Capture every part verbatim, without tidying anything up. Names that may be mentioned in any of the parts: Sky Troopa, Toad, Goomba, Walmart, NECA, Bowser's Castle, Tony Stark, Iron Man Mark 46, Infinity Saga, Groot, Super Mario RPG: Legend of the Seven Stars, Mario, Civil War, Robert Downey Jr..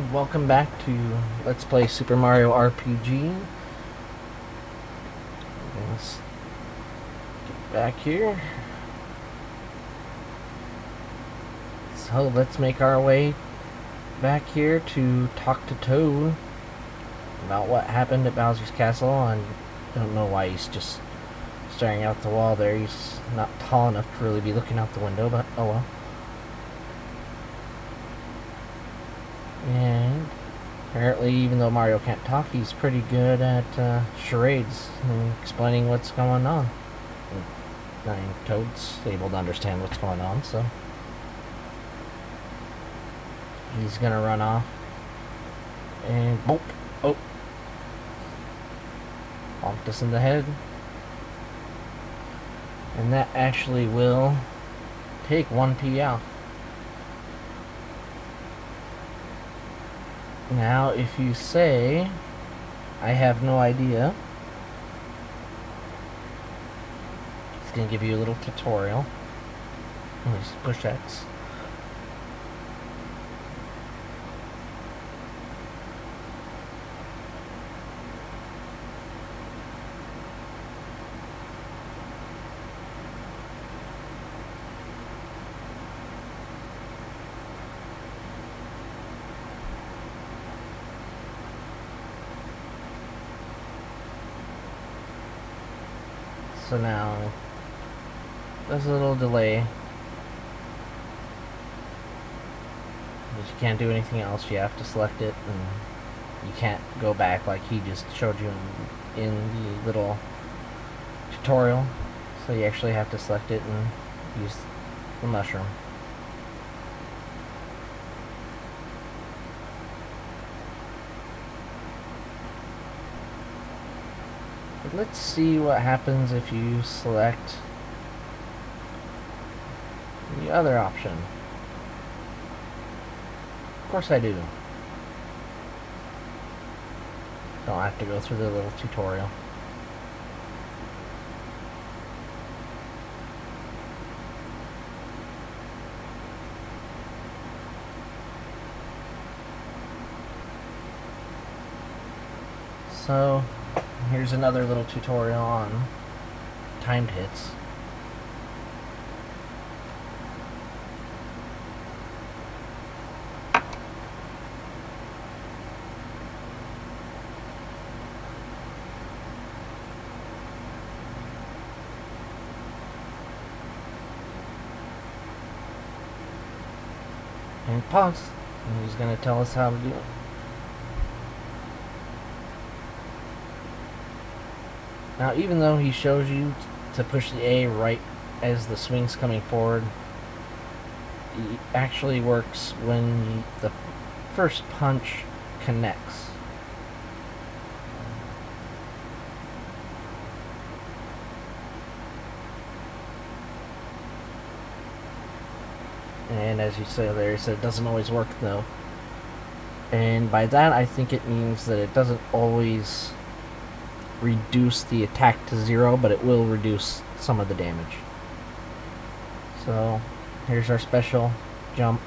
and welcome back to Let's Play Super Mario R P G. Let's get back here. So let's make our way back here to talk to Toad about what happened at Bowser's Castle. And I don't know why he's just staring out the wall there. He's not tall enough to really be looking out the window, but oh well. And apparently, even though Mario can't talk, he's pretty good at uh, charades and explaining what's going on. I mean, Toad's able to understand what's going on, so he's gonna run off. And boop, oh, bonked us in the head, and that actually will take one P out. Now, if you say, I have no idea, it's going to give you a little tutorial. Let me just push X. So now, there's a little delay, but you can't do anything else. You have to select it, and you can't go back like he just showed you in, in the little tutorial. So you actually have to select it and use the mushroom. Let's see what happens if you select the other option. Of course I do. Don't have to go through the little tutorial. So here's another little tutorial on timed hits. And pause. And he's going to tell us how to do it. Now, even though he shows you to push the A right as the swing's coming forward, it actually works when the first punch connects. And as you say there, he said it doesn't always work though. And by that, I think it means that it doesn't always reduce the attack to zero, but it will reduce some of the damage. So here's our special jump.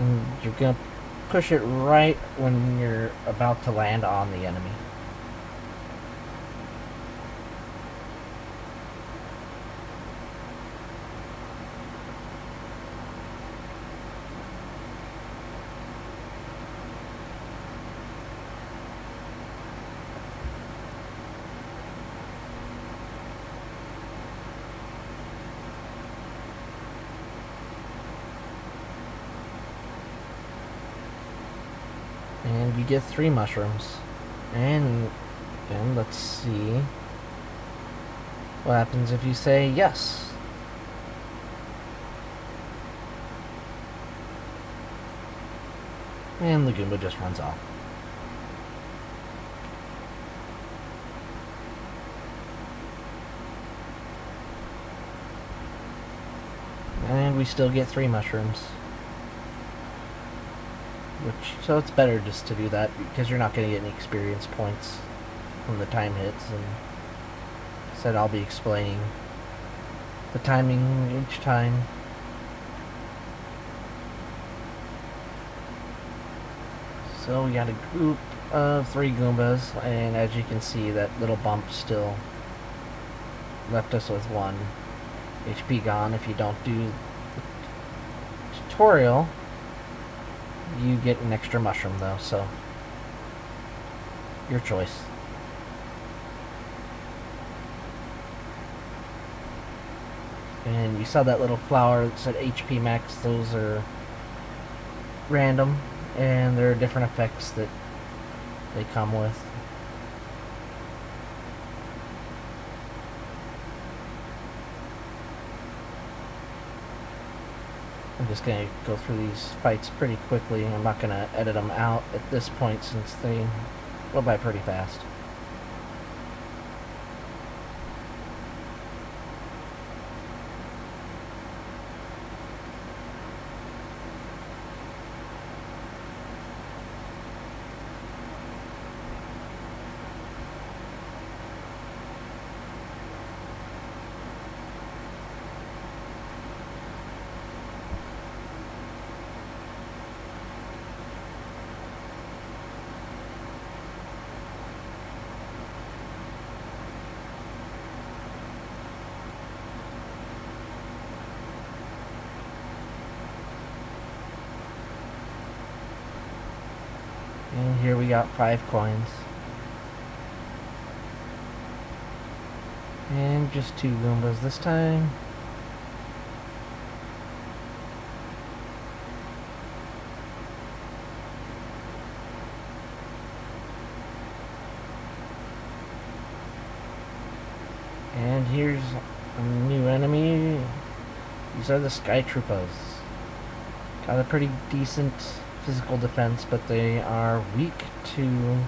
And you're going to push it right when you're about to land on the enemy. And you get three mushrooms. And then let's see what happens if you say yes. And the Goomba just runs off. And we still get three mushrooms. Which, so it's better just to do that, because you're not going to get any experience points from the time hits. And said I'll be explaining the timing each time So we got a group of three Goombas, and as you can see, that little bump still left us with one H P gone. If you don't do the tutorial, you get an extra mushroom though, so your choice. And you saw that little flower that said H P max. Those are random, and there are different effects that they come with. I'm just going to go through these fights pretty quickly. I'm not going to edit them out at this point since they go by pretty fast. And here we got five coins. And just two Goombas this time. And here's a new enemy. These are the Sky Troopas. Got a pretty decent physical defense, but they are weak to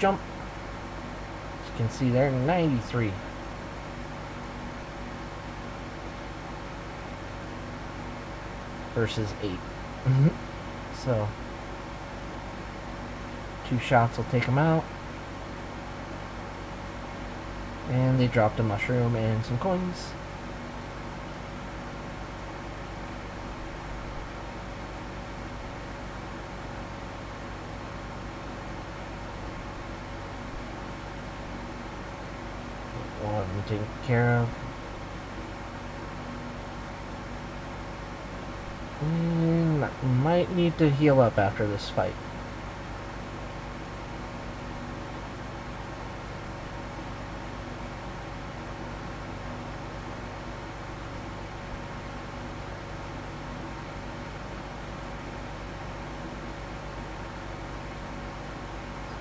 jump. As you can see, they're ninety-three. Versus eight. Mm-hmm. So, two shots will take them out. And they dropped a mushroom and some coins. Taken care of. And I might need to heal up after this fight.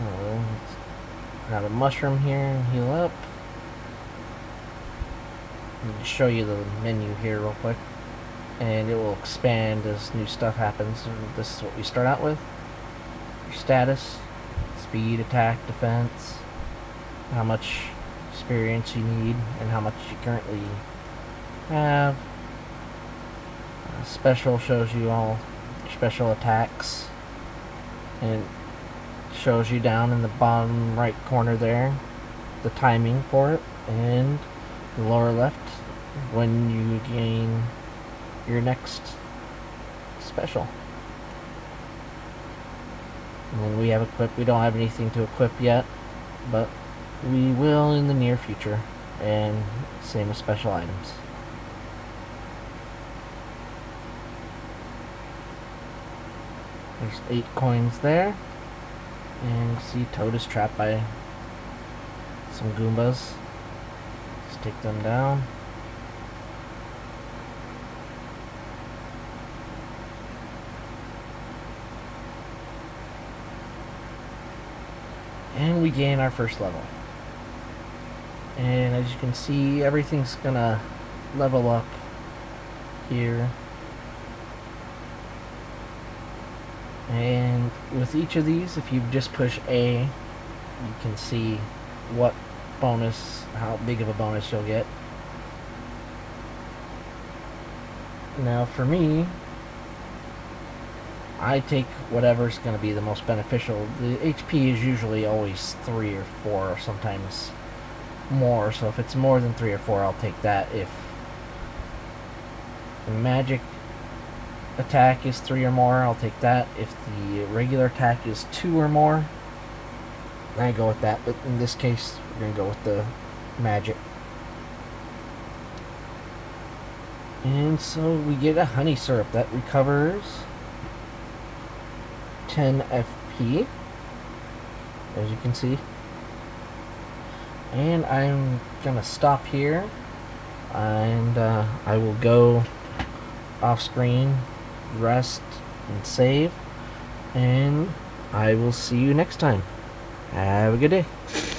So, grab a mushroom here and heal up. I'll show you the menu here real quick, and it will expand as new stuff happens. This is what we start out with: your status, speed, attack, defense, how much experience you need and how much you currently have. Uh, special shows you all your special attacks, and it shows you down in the bottom right corner there the timing for it, and the lower left when you gain your next special. And then we have equip. We don't have anything to equip yet, but we will in the near future, and same with special items. There's eight coins there, and see Toad is trapped by some Goombas. Take them down. And we gain our first level. And as you can see, everything's gonna level up here. And with each of these, if you just push A, you can see what bonus, how big of a bonus you'll get. Now for me, I take whatever's going to be the most beneficial. The H P is usually always three or four, or sometimes more, so if it's more than three or four, I'll take that. If the magic attack is three or more, I'll take that. If the regular attack is two or more, I go with that. But in this case, we're going to go with the magic. And so we get a honey syrup that recovers ten F P, as you can see. And I'm gonna stop here, and uh, I will go off screen, rest, and save, and I will see you next time. Have a good day.